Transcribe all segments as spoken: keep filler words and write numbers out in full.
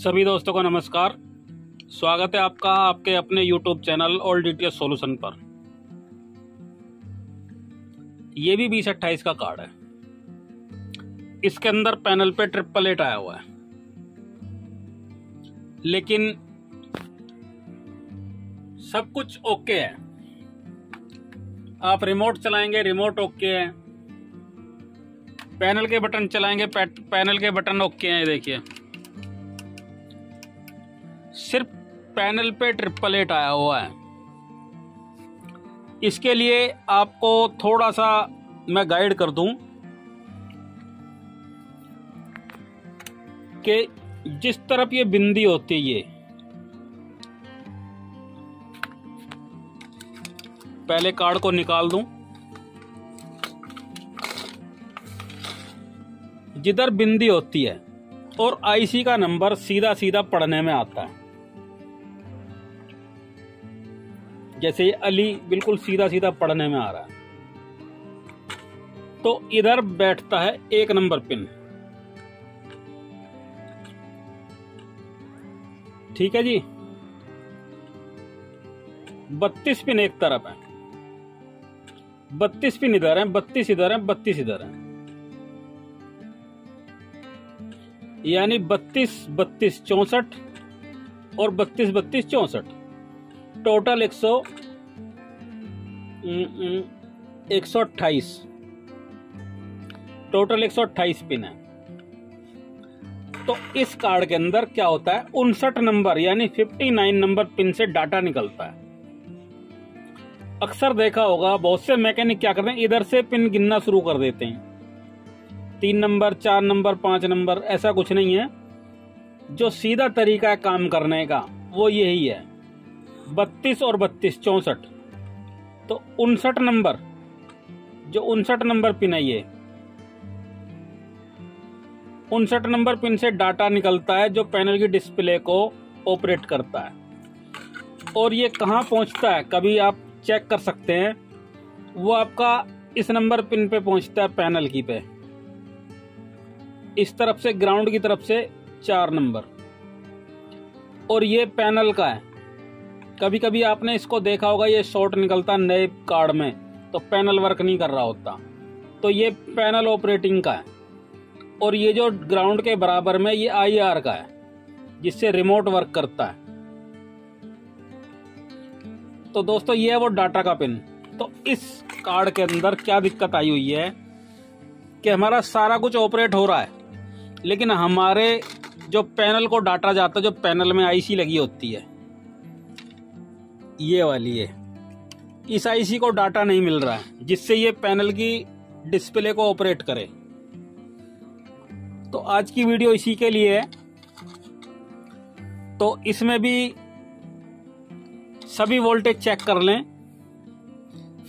सभी दोस्तों को नमस्कार। स्वागत है आपका आपके अपने YouTube channel all DTH solution पर। ये भी बीस अट्ठाईस का कार्ड है, इसके अंदर पैनल पे ट्रिपल एट आया हुआ है, लेकिन सब कुछ ओके है। आप रिमोट चलाएंगे, रिमोट ओके है। पैनल के बटन चलाएंगे, पैनल के बटन ओके हैं। देखिए, सिर्फ पैनल पे ट्रिपल एट आया हुआ है। इसके लिए आपको थोड़ा सा मैं गाइड कर दूं कि जिस तरफ ये बिंदी होती है, ये पहले कार्ड को निकाल दूं। जिधर बिंदी होती है और आईसी का नंबर सीधा सीधा पढ़ने में आता है, जैसे अली बिल्कुल सीधा सीधा पढ़ने में आ रहा है, तो इधर बैठता है एक नंबर पिन। ठीक है जी, बत्तीस पिन एक तरफ है, बत्तीस पिन इधर है, बत्तीस इधर है, बत्तीस इधर है, यानी बत्तीस बत्तीस चौसठ और बत्तीस बत्तीस चौसठ, टोटल एक सौ एक सौ अट्ठाईस टोटल एक सौ अट्ठाईस पिन है। तो इस कार्ड के अंदर क्या होता है, उनसठ नंबर यानी फिफ्टी नाइन नंबर पिन से डाटा निकलता है। अक्सर देखा होगा बहुत से मैकेनिक क्या करते हैं, इधर से पिन गिनना शुरू कर देते हैं, तीन नंबर, चार नंबर, पांच नंबर। ऐसा कुछ नहीं है। जो सीधा तरीका है काम करने का वो यही है, बत्तीस और बत्तीस चौसठ, तो उनसठ नंबर, जो उनसठ नंबर पिन है, ये उनसठ नंबर पिन से डाटा निकलता है जो पैनल की डिस्प्ले को ऑपरेट करता है। और ये कहाँ पहुँचता है कभी आप चेक कर सकते हैं, वो आपका इस नंबर पिन पे पहुँचता है, पैनल की पे, इस तरफ से ग्राउंड की तरफ से चार नंबर। और ये पैनल का है। कभी कभी आपने इसको देखा होगा, ये शॉर्ट निकलता नए कार्ड में, तो पैनल वर्क नहीं कर रहा होता, तो ये पैनल ऑपरेटिंग का है। और ये जो ग्राउंड के बराबर में, ये आईआर का है जिससे रिमोट वर्क करता है। तो दोस्तों ये है वो डाटा का पिन। तो इस कार्ड के अंदर क्या दिक्कत आई हुई है कि हमारा सारा कुछ ऑपरेट हो रहा है, लेकिन हमारे जो पैनल को डाटा जाता है, जो पैनल में आईसी लगी होती है, ये वाली है, इस आईसी को डाटा नहीं मिल रहा है जिससे ये पैनल की डिस्प्ले को ऑपरेट करे। तो आज की वीडियो इसी के लिए है। तो इसमें भी सभी वोल्टेज चेक कर लें।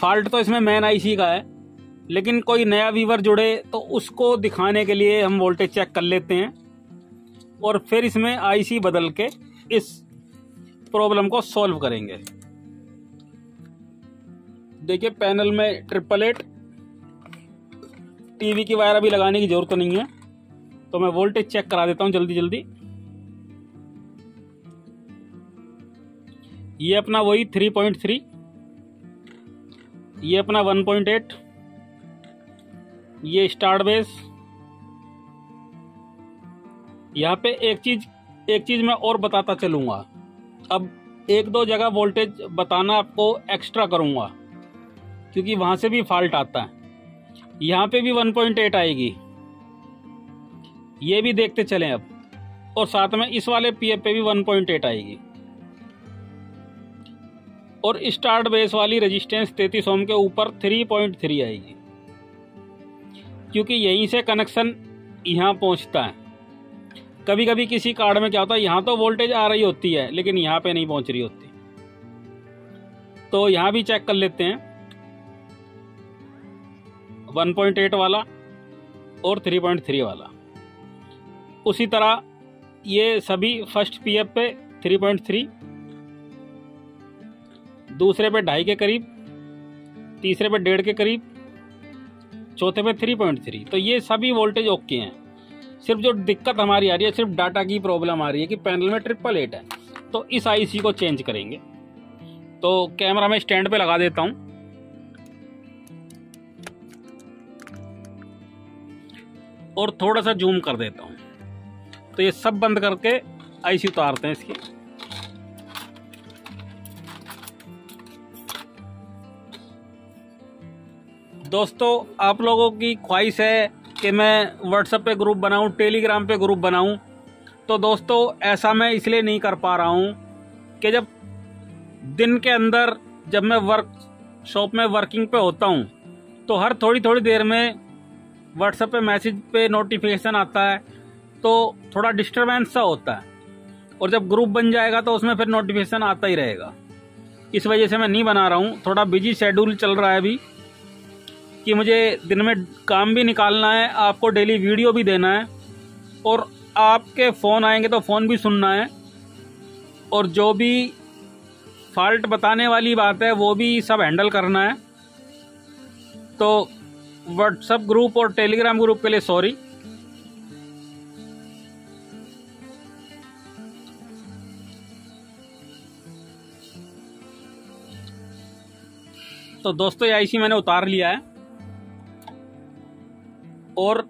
फॉल्ट तो इसमें मेन आईसी का है, लेकिन कोई नया व्यूअर जुड़े तो उसको दिखाने के लिए हम वोल्टेज चेक कर लेते हैं और फिर इसमें आईसी बदल के इस प्रॉब्लम को सॉल्व करेंगे। देखिए, पैनल में ट्रिपल एट, टीवी की वायर अभी लगाने की जरूरत नहीं है, तो मैं वोल्टेज चेक करा देता हूं जल्दी जल्दी। ये अपना वही थ्री पॉइंट थ्री, ये अपना वन पॉइंट एट, ये स्टार्ट बेस। यहाँ पे एक चीज एक चीज मैं और बताता चलूंगा, अब एक दो जगह वोल्टेज बताना आपको एक्स्ट्रा करूंगा क्योंकि वहां से भी फॉल्ट आता है। यहाँ पे भी वन पॉइंट एट आएगी, ये भी देखते चलें अब, और साथ में इस वाले पीएफ पे भी वन पॉइंट एट आएगी। और स्टार्ट बेस वाली रेजिस्टेंस तैंतीस ओम के ऊपर थ्री पॉइंट थ्री आएगी, क्योंकि यहीं से कनेक्शन यहाँ पहुँचता है। कभी कभी किसी कार्ड में क्या होता है, यहाँ तो वोल्टेज आ रही होती है लेकिन यहाँ पे नहीं पहुँच रही होती, तो यहाँ भी चेक कर लेते हैं वन पॉइंट एट वाला और थ्री पॉइंट थ्री वाला। उसी तरह ये सभी फर्स्ट पीएफ पे थ्री पॉइंट थ्री, दूसरे पे ढाई के करीब, तीसरे पे डेढ़ के करीब, चौथे पे थ्री पॉइंट थ्री, तो ये सभी वोल्टेज ओके हैं। सिर्फ जो दिक्कत हमारी आ रही है सिर्फ डाटा की प्रॉब्लम आ रही है कि पैनल में ट्रिपल एट है, तो इस आईसी को चेंज करेंगे। तो कैमरा मैं स्टैंड पे लगा देता हूँ। और थोड़ा सा जूम कर देता हूँ। तो ये सब बंद करके आईसी उतारते हैं इसकी। दोस्तों, आप लोगों की ख्वाहिश है कि मैं व्हाट्सएप पे ग्रुप बनाऊं, टेलीग्राम पे ग्रुप बनाऊं, तो दोस्तों ऐसा मैं इसलिए नहीं कर पा रहा हूं कि जब दिन के अंदर जब मैं वर्क शॉप में वर्किंग पे होता हूं तो हर थोड़ी थोड़ी देर में व्हाट्सएप पे मैसेज पे नोटिफिकेशन आता है, तो थोड़ा डिस्टर्बेंस सा होता है। और जब ग्रुप बन जाएगा तो उसमें फिर नोटिफिकेशन आता ही रहेगा। इस वजह से मैं नहीं बना रहा हूँ। थोड़ा बिजी शेड्यूल चल रहा है अभी कि मुझे दिन में काम भी निकालना है, आपको डेली वीडियो भी देना है, और आपके फ़ोन आएंगे तो फ़ोन भी सुनना है, और जो भी फॉल्ट बताने वाली बात है वो भी सब हैंडल करना है। तो व्हाट्सएप ग्रुप और टेलीग्राम ग्रुप के लिए सॉरी। तो दोस्तों, ये आईसी मैंने उतार लिया है और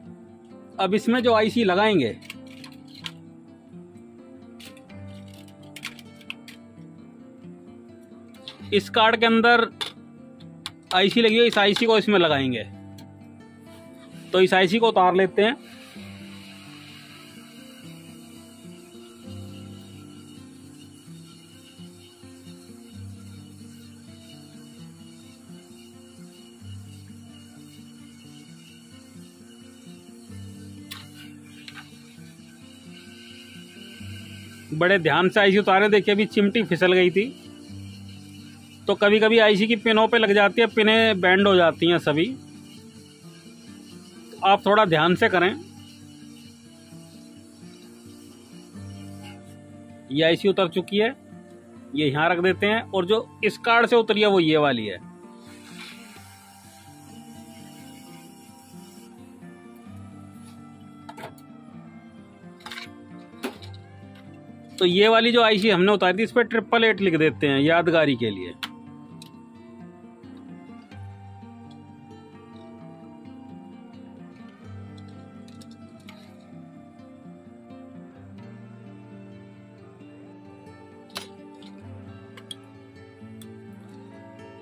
अब इसमें जो आईसी लगाएंगे इस कार्ड के अंदर आईसी लगी है, इस आईसी को इसमें लगाएंगे। तो इस आईसी को उतार लेते हैं। बड़े ध्यान से आईसी उतारे। देखिए, अभी चिमटी फिसल गई थी। तो कभी कभी आईसी की पिनों पे लग जाती है, पिने बैंड हो जाती हैं सभी। आप थोड़ा ध्यान से करें। ये आईसी उतर चुकी है, ये यहाँ रख देते हैं। और जो इस कार्ड से उतरी है वो ये वाली है। तो ये वाली जो आईसी हमने उतारी थी इस पर ट्रिपल एट लिख देते हैं यादगारी के लिए।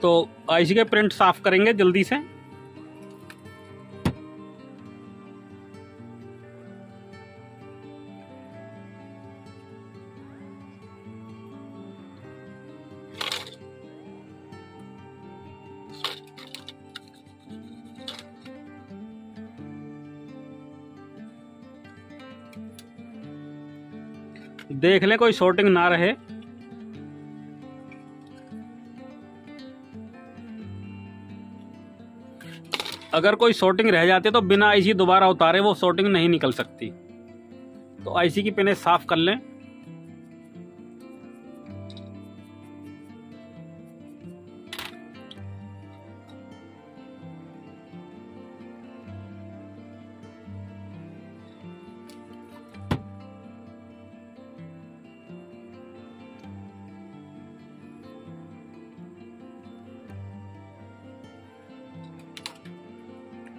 तो आईसी के प्रिंट साफ करेंगे जल्दी से। देख लें कोई शॉर्टिंग ना रहे। अगर कोई शॉर्टिंग रह जाती है तो बिना आईसी दोबारा उतारे वो शॉर्टिंग नहीं निकल सकती। तो आईसी की पिनें साफ कर लें।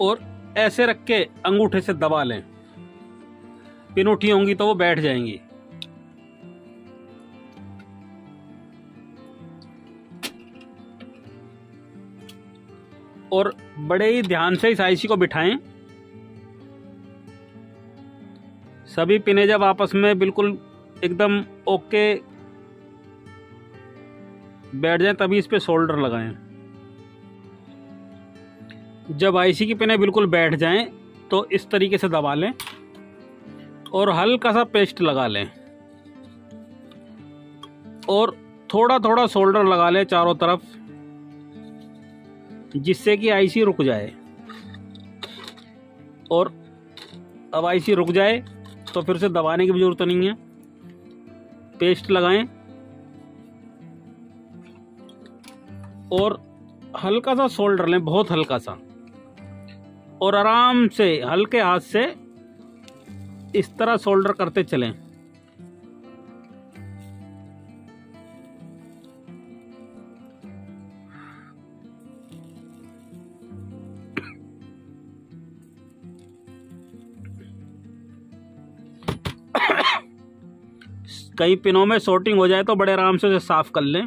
और ऐसे रख के अंगूठे से दबा लें। पिन उठी होंगी तो वो बैठ जाएंगी। और बड़े ही ध्यान से इस आईसी को बिठाएं। सभी पिने जब आपस में बिल्कुल एकदम ओके बैठ जाए तभी इस पे सोल्डर लगाएं। जब आईसी की पिनें बिल्कुल बैठ जाएं तो इस तरीके से दबा लें और हल्का सा पेस्ट लगा लें और थोड़ा थोड़ा सोल्डर लगा लें चारों तरफ, जिससे कि आईसी रुक जाए। और अब आईसी रुक जाए तो फिर उसे दबाने की भी ज़रूरत नहीं है। पेस्ट लगाएं और हल्का सा सोल्डर लें, बहुत हल्का सा, और आराम से हल्के हाथ से इस तरह सोल्डर करते चलें। कई पिनों में शॉर्टिंग हो जाए तो बड़े आराम से उसे साफ कर लें।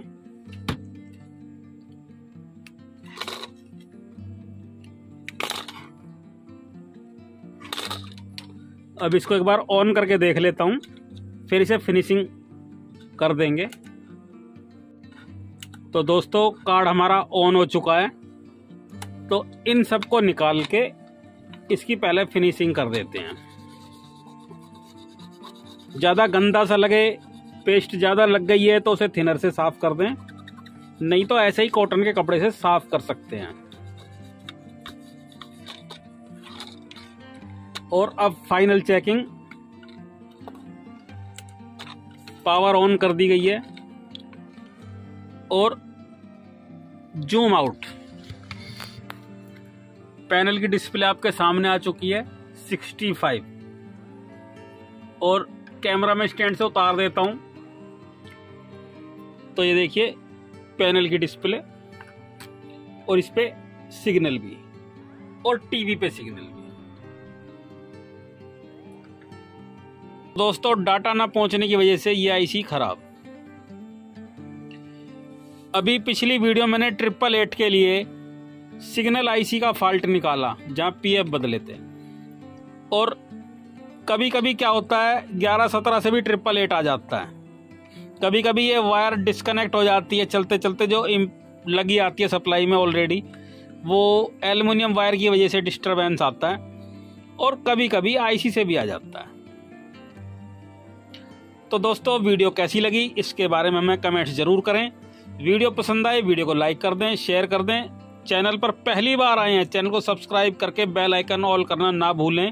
अब इसको एक बार ऑन करके देख लेता हूं, फिर इसे फिनिशिंग कर देंगे। तो दोस्तों, कार्ड हमारा ऑन हो चुका है, तो इन सबको निकाल के इसकी पहले फिनिशिंग कर देते हैं। ज़्यादा गंदा सा लगे, पेस्ट ज़्यादा लग गई है तो उसे थिनर से साफ़ कर दें, नहीं तो ऐसे ही कॉटन के कपड़े से साफ़ कर सकते हैं। और अब फाइनल चेकिंग, पावर ऑन कर दी गई है और जूम आउट। पैनल की डिस्प्ले आपके सामने आ चुकी है सिक्सटी फाइव। और कैमरा में स्टैंड से उतार देता हूं तो ये देखिए पैनल की डिस्प्ले, और इस पे सिग्नल भी और टीवी पे सिग्नल भी। दोस्तों, डाटा ना पहुंचने की वजह से ये आईसी खराब। अभी पिछली वीडियो मैंने ट्रिपल एट के लिए सिग्नल आईसी का फॉल्ट निकाला, जहां पीएफ बदले थे। और कभी कभी क्या होता है, ग्यारह सत्रह से भी ट्रिपल एट आ जाता है। कभी कभी ये वायर डिस्कनेक्ट हो जाती है चलते चलते, जो लगी आती है सप्लाई में ऑलरेडी, वो एल्युमिनियम वायर की वजह से डिस्टर्बेंस आता है। और कभी कभी आईसी से भी आ जाता है। तो दोस्तों, वीडियो कैसी लगी इसके बारे में हमें कमेंट्स ज़रूर करें। वीडियो पसंद आए वीडियो को लाइक कर दें, शेयर कर दें। चैनल पर पहली बार आए हैं चैनल को सब्सक्राइब करके बेल आइकन ऑल करना ना भूलें।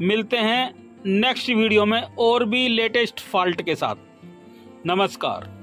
मिलते हैं नेक्स्ट वीडियो में और भी लेटेस्ट फॉल्ट के साथ। नमस्कार।